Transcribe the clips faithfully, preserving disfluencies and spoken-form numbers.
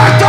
Fucking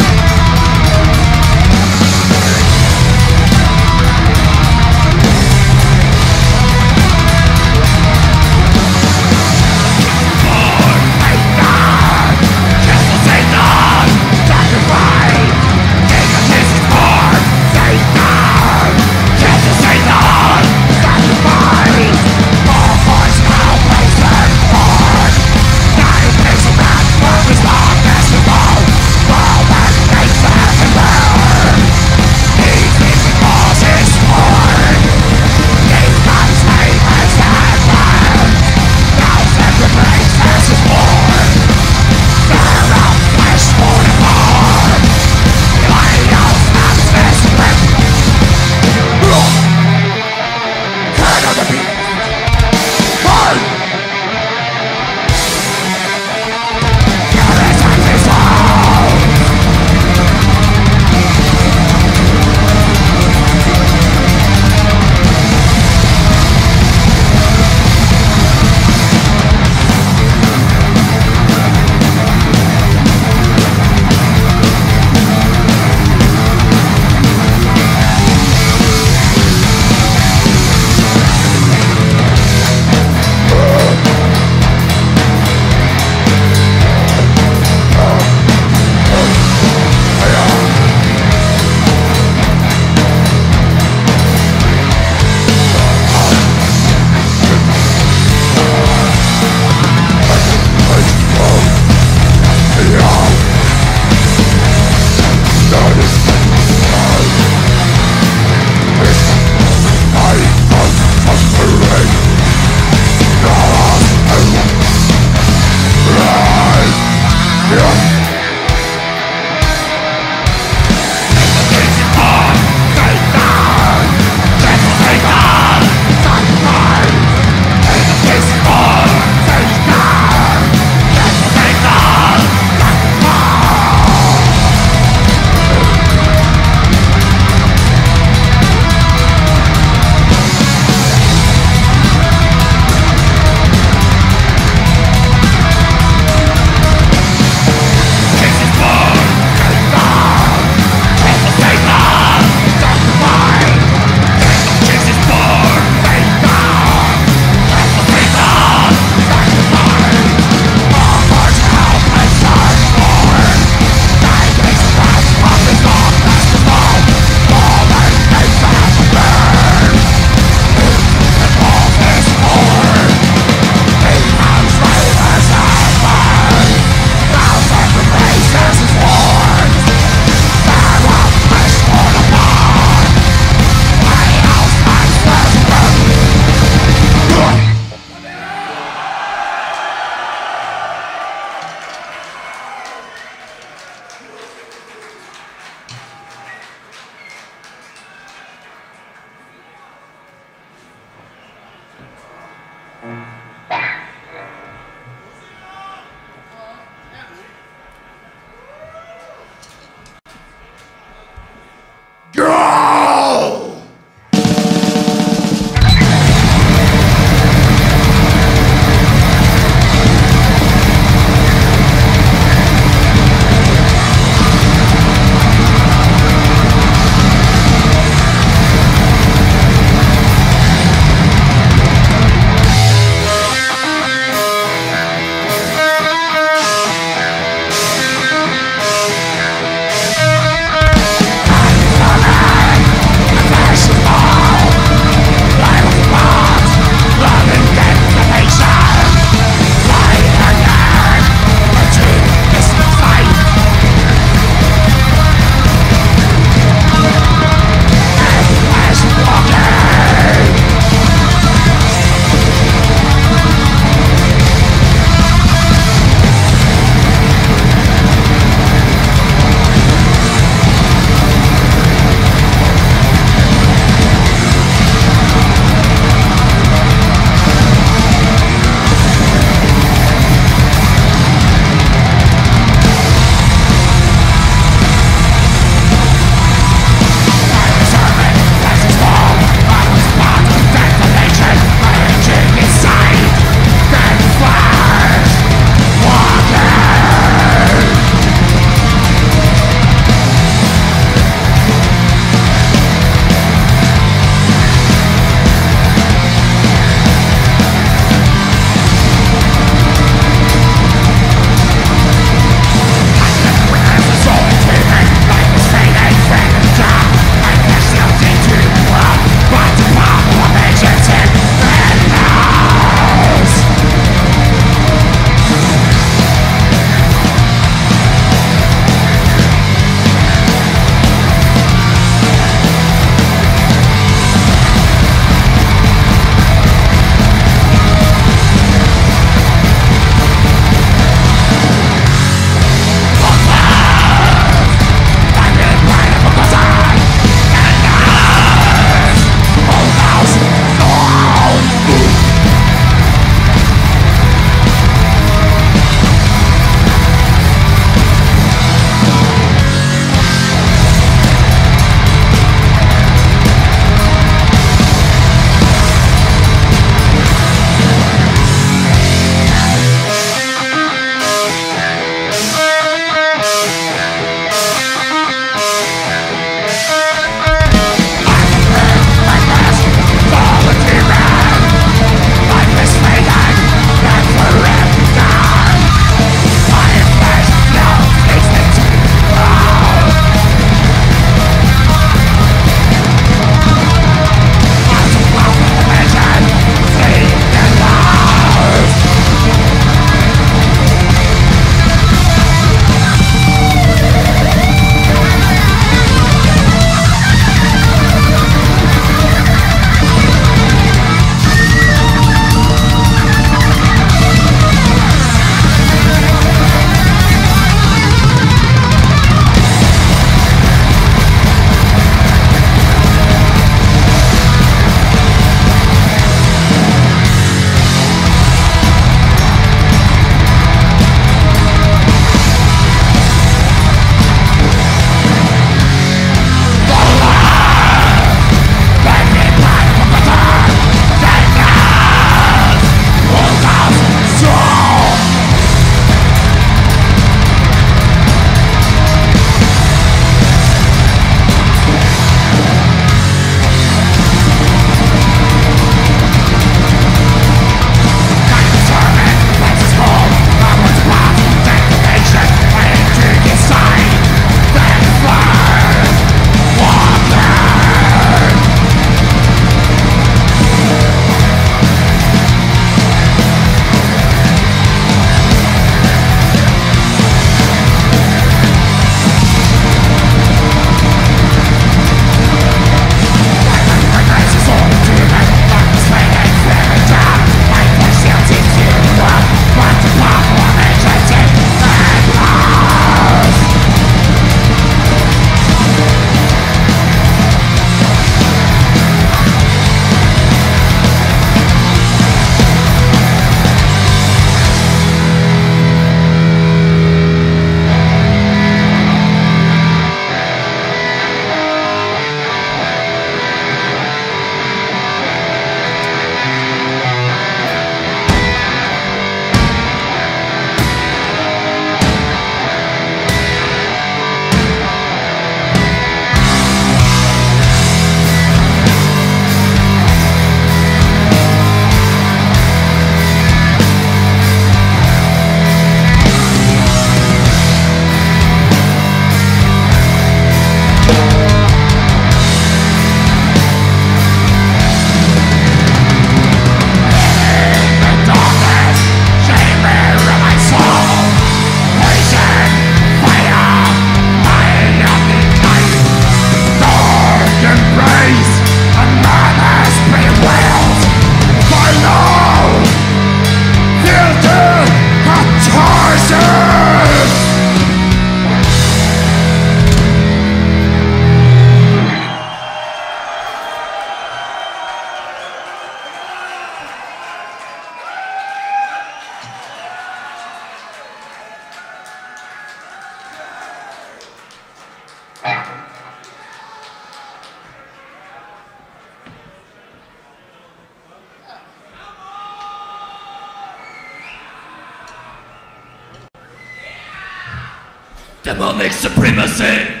Demonic supremacy! Now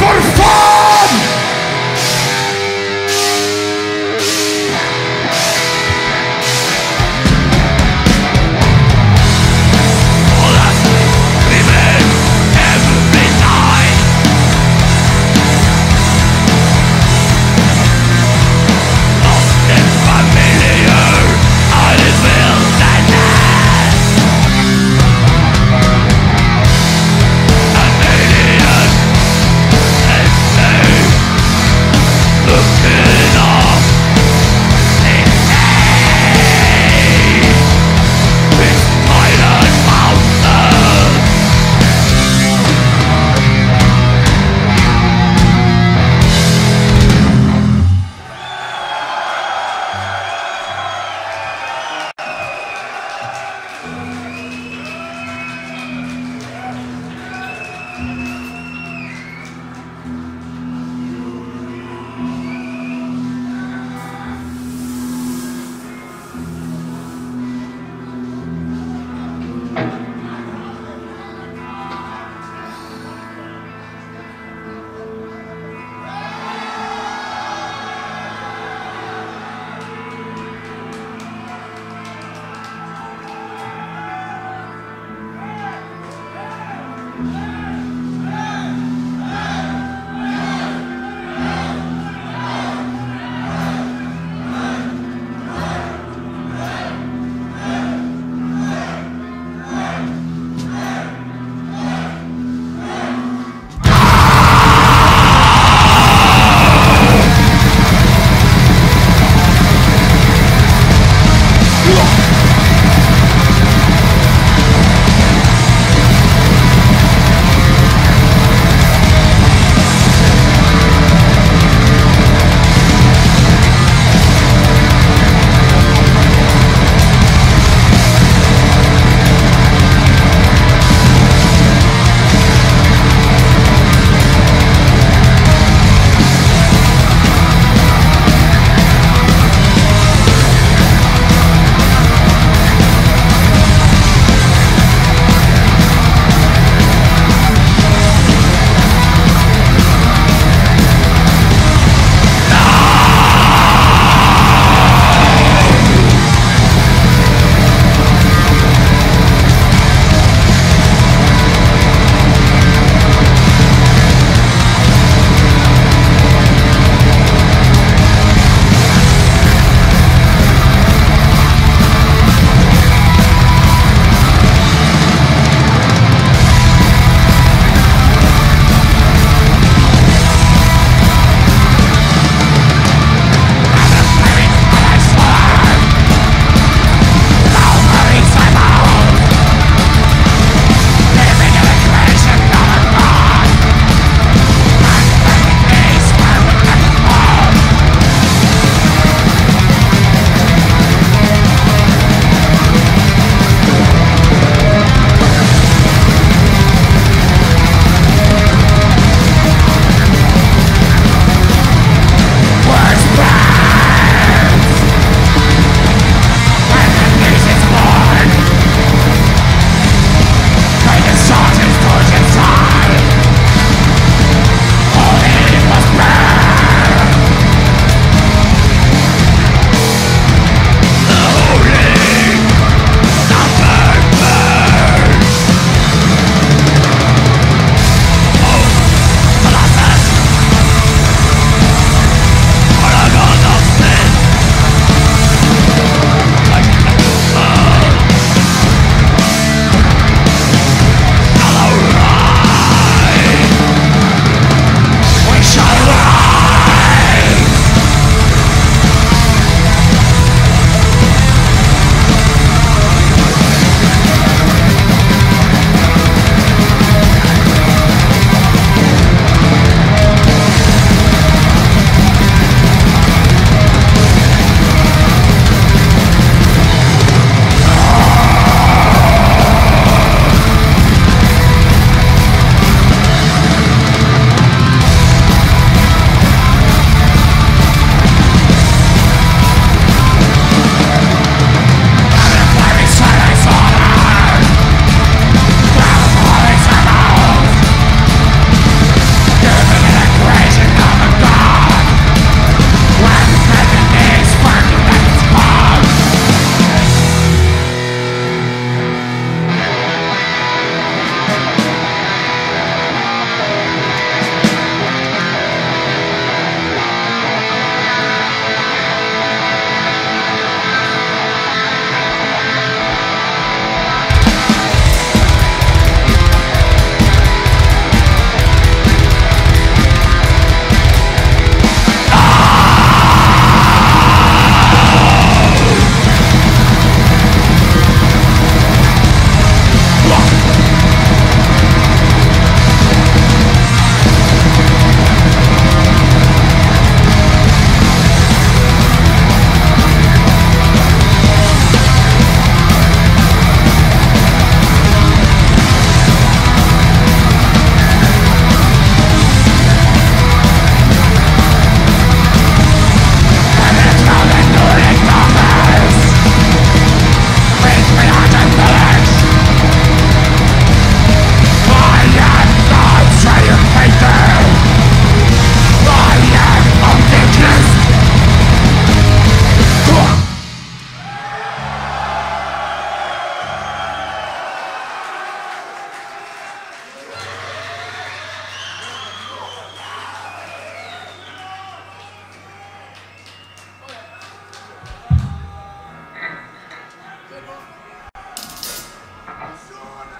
for fun. All us living every night. Lost and familiar, I just feel sadness. A million.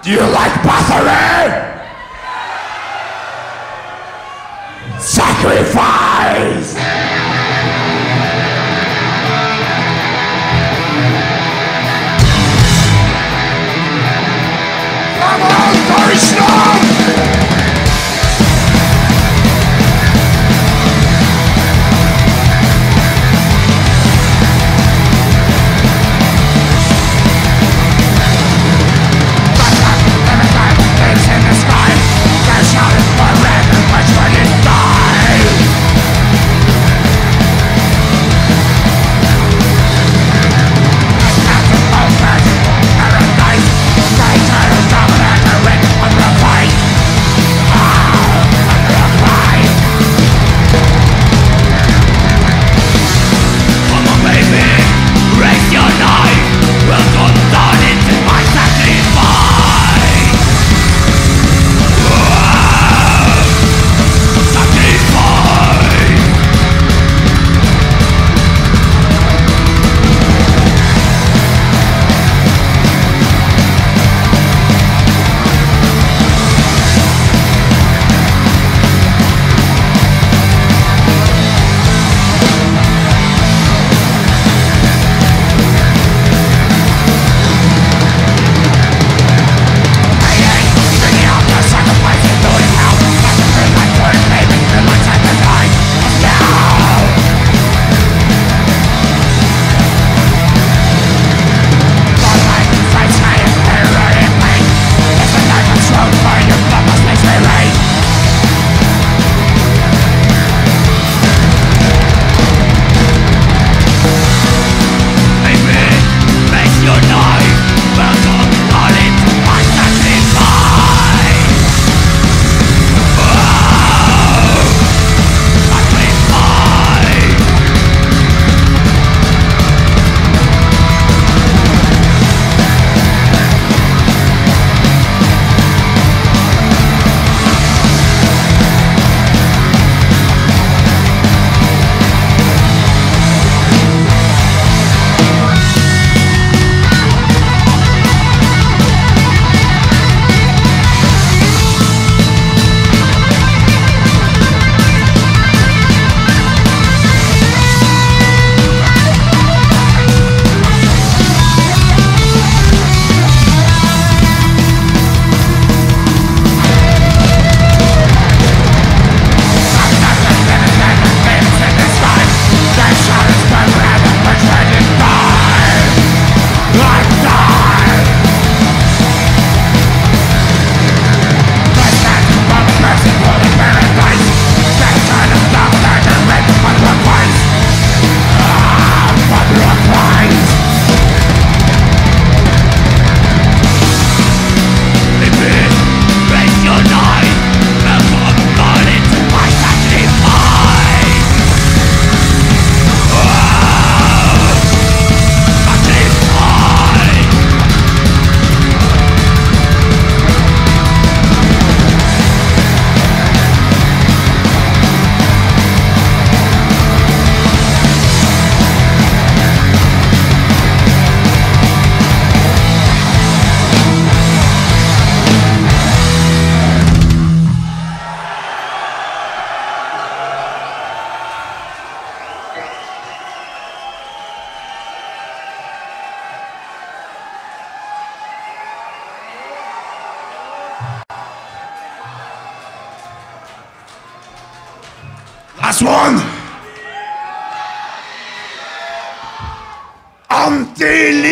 Do you like Pasare? Sacrifice! Last one! Until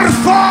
por favor.